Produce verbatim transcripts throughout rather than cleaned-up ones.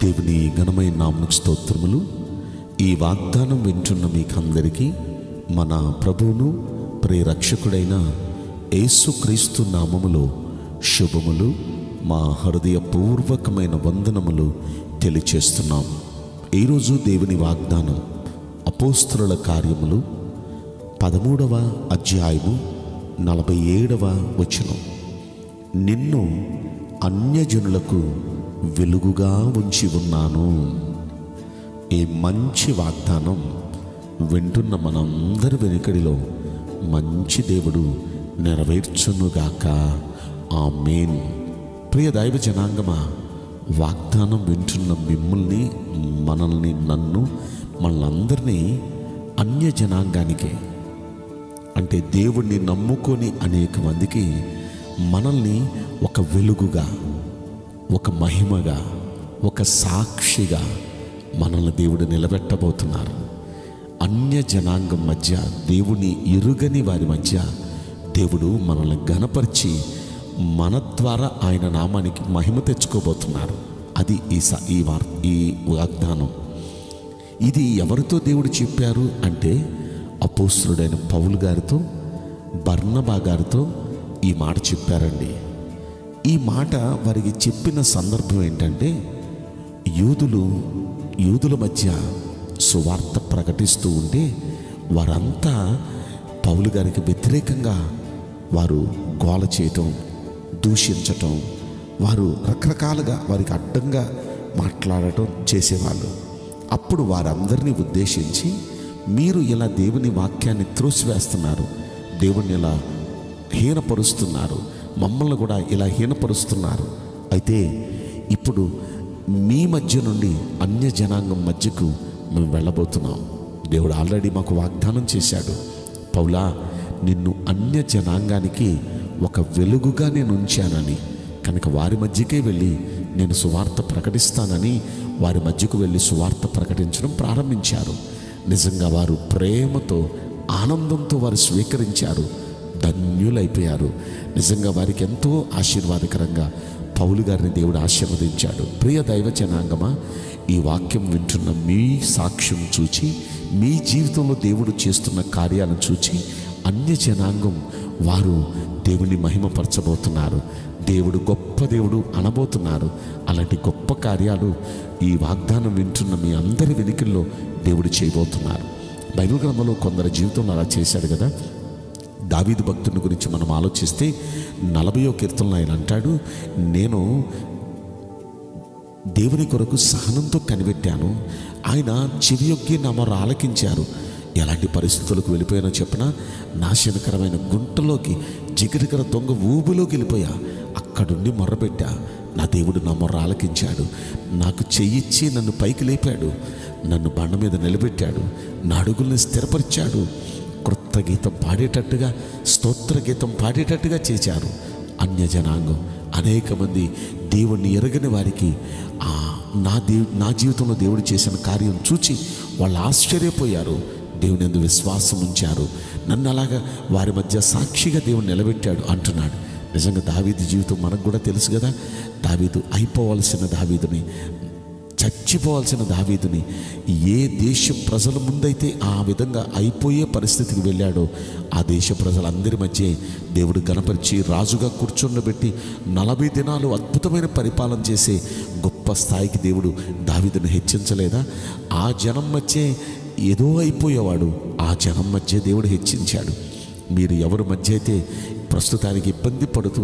దేవుని ఘనమైన నామమునకు స్తోత్రములు। ఈ వాగ్దానం వింటున్న మీకందరికీ మన ప్రభువును ప్రియరక్షకుడైన యేసుక్రీస్తు నామములో శుభములు, మా హృదయపూర్వకమైన వందనములు తెలియజేస్తున్నాం। ఈరోజు దేవుని వాగ్దానం అపోస్తలుల కార్యములు పదమూడవ అధ్యాయము నలభై ఏడవ వచనం, నిన్ను అన్యజనులకు వెలుగుగా ఉంచి ఉన్నాను। ఈ మంచి వాగ్దానం వింటున్న మనందరి వెనుకడిలో మంచి దేవుడు నెరవేర్చునుగాక, ఆమేన్। ప్రియ దైవ జనాంగమా, వాగ్దానం వింటున్న మిమ్మల్ని, మనల్ని, నన్ను, మనందరినీ అన్య జనాంగానికే, అంటే దేవుణ్ణి నమ్ముకొని అనేక మందికి మనల్ని ఒక వెలుగుగా, ఒక మహిమగా, ఒక సాక్షిగా మనల్ని దేవుడు నిలబెట్టబోతున్నారు। అన్య జనాంగం మధ్య, దేవుని ఎరుగని వారి మధ్య దేవుడు మనల్ని ఘనపరిచి మన ద్వారా ఆయన నామానికి మహిమ తెచ్చుకోబోతున్నారు। అది ఈ ఈ వార్ ఈ వాగ్దానం। ఇది ఎవరితో దేవుడు చెప్పారు అంటే అపోస్తలుడైన పౌలు గారితో, బర్నబా గారితో ఈ మాట చెప్పారండి। ఈ మాట వారికి చెప్పిన సందర్భం ఏంటంటే, యూదులు యూదుల మధ్య సువార్త ప్రకటిస్తూ ఉంటే వారంతా పౌలు గారికి వ్యతిరేకంగా వారు గోల చేయటం, దూషించటం, వారు రకరకాలుగా వారికి అడ్డంగా మాట్లాడటం చేసేవాళ్ళు। అప్పుడు వారందరినీ ఉద్దేశించి, మీరు ఇలా దేవుని వాక్యాన్ని త్రోసివేస్తున్నారు, దేవుణ్ణి ఇలా హీనపరుస్తున్నారు, మమ్మల్ని కూడా ఇలా హీనపరుస్తున్నారు, అయితే ఇప్పుడు మీ మధ్య నుండి అన్య జనాంగం మధ్యకు మేము వెళ్ళబోతున్నాం। దేవుడు ఆల్రెడీ మాకు వాగ్దానం చేశాడు, పౌలా నిన్ను అన్య జనాంగానికి ఒక వెలుగుగా నేను ఉంచానని, కనుక వారి మధ్యకే వెళ్ళి నేను సువార్త ప్రకటిస్తానని వారి మధ్యకు వెళ్ళి సువార్త ప్రకటించడం ప్రారంభించారు। నిజంగా వారు ప్రేమతో, ఆనందంతో వారు స్వీకరించారు, ధన్యులైపోయారు। నిజంగా వారికి ఎంతో ఆశీర్వాదకరంగా పౌలు గారిని దేవుడు ఆశీర్వదించాడు। ప్రియ దైవ జనాంగమా, ఈ వాక్యం వింటున్న మీ సాక్ష్యం చూచి, మీ జీవితంలో దేవుడు చేస్తున్న కార్యాలను చూచి అన్య జనాంగం వారు దేవుని మహిమపరచబోతున్నారు, దేవుడు గొప్ప దేవుడు అనబోతున్నారు। అలాంటి గొప్ప కార్యాలు ఈ వాగ్దానం వింటున్న మీ అందరి వెనుకల్లో దేవుడు చేయబోతున్నారు। బైబిల్ గ్రంథంలో కొందరి జీవితంలో అలా చేశాడు కదా। దావీదు భక్తుని గురించి మనం ఆలోచిస్తే నలభయో కీర్తనలో ఆయన అంటాడు, నేను దేవుని కొరకు సహనంతో కనిపెట్టాను, ఆయన చెవియొగ్గి నా మొర ఆలకించారు, ఎలాంటి పరిస్థితులకు వెళ్ళిపోయానో చెప్పిన నాశనకరమైన గుంటలోకి, జిగరికర దొంగ ఊబులోకి వెళ్ళిపోయా, అక్కడుండి మొర్రపెట్టా, నా దేవుడు నా మొర్ర ఆలకించాడు, నాకు చెయ్యిచ్చి నన్ను పైకి లేపాడు, నన్ను బండ మీద నిలబెట్టాడు, నా అడుగుల్ని స్థిరపరిచాడు, క్రొత్త గీతం పాడేటట్టుగా, స్తోత్ర గీతం పాడేటట్టుగా చేశారు। అన్య జనాంగం అనేక మంది దేవుణ్ణి ఎరగని వారికి ఆ నా దేవు నా జీవితంలో దేవుడు చేసిన కార్యం చూచి వాళ్ళు ఆశ్చర్యపోయారు, దేవుని యందు విశ్వాసం ఉంచారు, నన్ను అలాగా వారి మధ్య సాక్షిగా దేవుడు నిలబెట్టాడు అంటున్నాడు। నిజంగా దావీదు జీవితం మనకు కూడా తెలుసు కదా। దావీదు అయిపోవాల్సిన దావీదుని, చచ్చిపోవాల్సిన దావీదుని, ఏ దేశ ప్రజల ముందైతే ఆ విధంగా అయిపోయే పరిస్థితికి వెళ్ళాడో ఆ దేశ ప్రజలందరి మధ్య దేవుడు ఘనపరిచి రాజుగా కూర్చుండబెట్టి నలభై దినాలు అద్భుతమైన పరిపాలన చేసే గొప్ప స్థాయికి దేవుడు దావీదును హెచ్చించలేదా? ఆ జనం మధ్య ఏదో అయిపోయేవాడు, ఆ జనం మధ్య దేవుడు హెచ్చించాడు। మీరు ఎవరి మధ్య అయితే ప్రస్తుతానికి ఇబ్బంది పడుతూ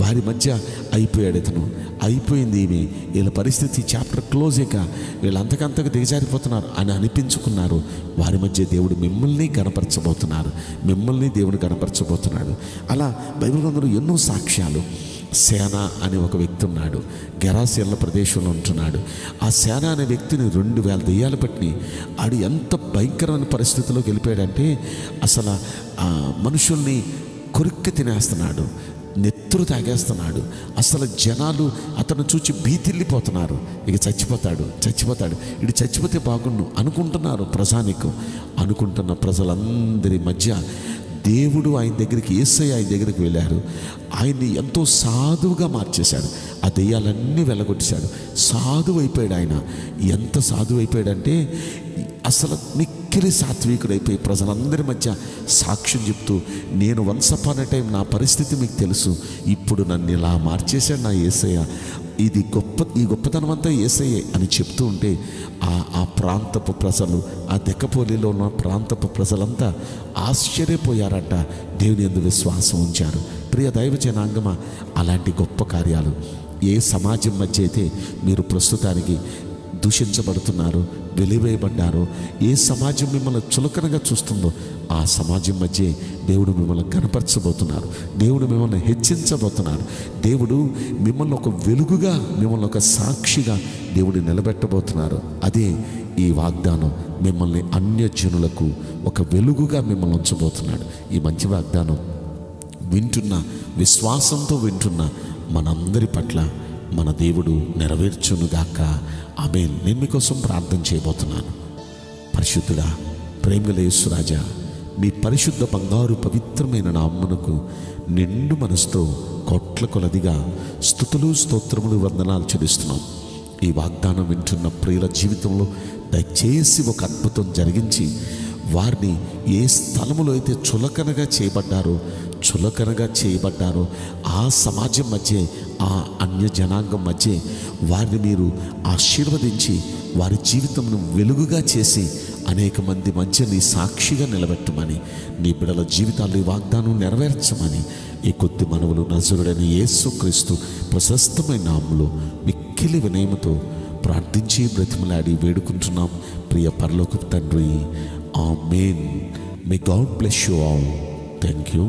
వారి మధ్య అయిపోయాడు, ఇతను అయిపోయింది, ఈమె, వీళ్ళ పరిస్థితి చాప్టర్ క్లోజ్, ఇక వీళ్ళంతకంతకు దిగజారిపోతున్నారు అని అనిపించుకున్నారు, వారి మధ్య దేవుడు మిమ్మల్ని గణపరచబోతున్నారు, మిమ్మల్ని దేవుడు గణపరచబోతున్నాడు। అలా బైబిల్ గ్రంథంలో ఎన్నో సాక్ష్యాలు। సేన అనే ఒక వ్యక్తి ఉన్నాడు, గెరాసేనుల ప్రదేశంలో ఉంటున్నాడు। ఆ సేన అనే వ్యక్తిని రెండు వేల దెయ్యాలు పట్టి ఆడు ఎంత భయంకరమైన పరిస్థితిలోకి వెళ్ళిపోయాడంటే అసలు మనుషుల్ని కొరిక్కి తినేస్తున్నాడు, నెత్తురు తాగేస్తున్నాడు, అసలు జనాలు అతను చూచి భీతిల్లిపోతున్నారు, ఇక చచ్చిపోతాడు చచ్చిపోతాడు ఇటు చచ్చిపోతే బాగుండు అనుకుంటున్నారు ప్రజానికం అనుకుంటున్న ప్రజలందరి మధ్య దేవుడు ఆయన దగ్గరికి యేసయ్య ఆయన దగ్గరికి వెళ్ళారు. ఆయన్ని ఎంతో సాధువుగా మార్చేశాడు, ఆ దెయ్యాలన్నీ వెళ్ళగొట్టేశాడు, సాధువు అయిపోయాడు. ఆయన ఎంత సాధువు అయిపోయాడంటే అసలు నిక్కిలి సాత్వికుడైపోయి ప్రజలందరి మధ్య సాక్ష్యం చెప్తూ, నేను వన్స్ అపాన్ ఎ టైం నా పరిస్థితి మీకు తెలుసు, ఇప్పుడు నన్ను ఇలా మార్చేశాడు నా యేసయ్య, ఇది గొప్ప ఈ గొప్పతనం అంతా యేసయ్యే అని చెప్తూ ఉంటే ఆ ఆ ప్రాంతపు ప్రజలు, ఆ దెక్కపోలిలో ఉన్న ప్రాంతపు ప్రజలంతా ఆశ్చర్యపోయారట, దేవుని యందు విశ్వాసం ఉంచారు. ప్రియ దైవ జనాంగమా, అలాంటి గొప్ప కార్యాలు ఏ సమాజం మధ్య అయితే మీరు ప్రస్తుతానికి దూషించబడుతున్నారు, వెలివేయబడ్డారో, ఏ సమాజం మిమ్మల్ని చులకనగా చూస్తుందో ఆ సమాజం మధ్య దేవుడు మిమ్మల్ని కనపరచబోతున్నారు, దేవుడు మిమ్మల్ని హెచ్చించబోతున్నారు, దేవుడు మిమ్మల్ని ఒక వెలుగుగా, మిమ్మల్ని ఒక సాక్షిగా దేవుడు నిలబెట్టబోతున్నారు. అదే ఈ వాగ్దానం, మిమ్మల్ని అన్యజనులకు ఒక వెలుగుగా మిమ్మల్ని ఉంచబోతున్నాడు. ఈ మంచి వాగ్దానం వింటున్న, విశ్వాసంతో వింటున్న మనందరి పట్ల మన దేవుడు నెరవేర్చునుగాక. ఆమేన్. నేను మీకోసం ప్రార్థన చేయబోతున్నాను. పరిశుద్ధుడా, ప్రేమగల యేసురాజా, మీ పరిశుద్ధ బంగారు పవిత్రమైన నామమునకు నిండు మనసుతో కోట్ల కొలదిగా స్తుతులు స్తోత్రములు వందనాలు చెల్లిస్తున్నాం. ఈ వాగ్దానం వింటున్న ప్రియుల జీవితంలో దయచేసి ఒక అద్భుతం జరిగించి వారిని ఏ స్థలములో అయితే చులకనగా చేయబడ్డారో చులకనగా చేయబడ్డారో ఆ సమాజం మధ్య, ఆ అన్య జనాంగం మధ్య వారిని మీరు ఆశీర్వదించి వారి జీవితంను వెలుగుగా చేసి అనేక మంది మధ్య నీ సాక్షిగా నిలబెట్టమని, నీ బిడల జీవితాల్లో వాగ్దానం నెరవేర్చమని ఈ కొద్ది మనవులు నజరుడైన యేసుక్రీస్తు ప్రశస్తమైన నామములో మిక్కిలి వినయముతో ప్రార్థించి బ్రతిమలాడి వేడుకుంటున్నాం ప్రియ పరలోకపు తండ్రి. ఆమేన్. May God bless you all. Thank you.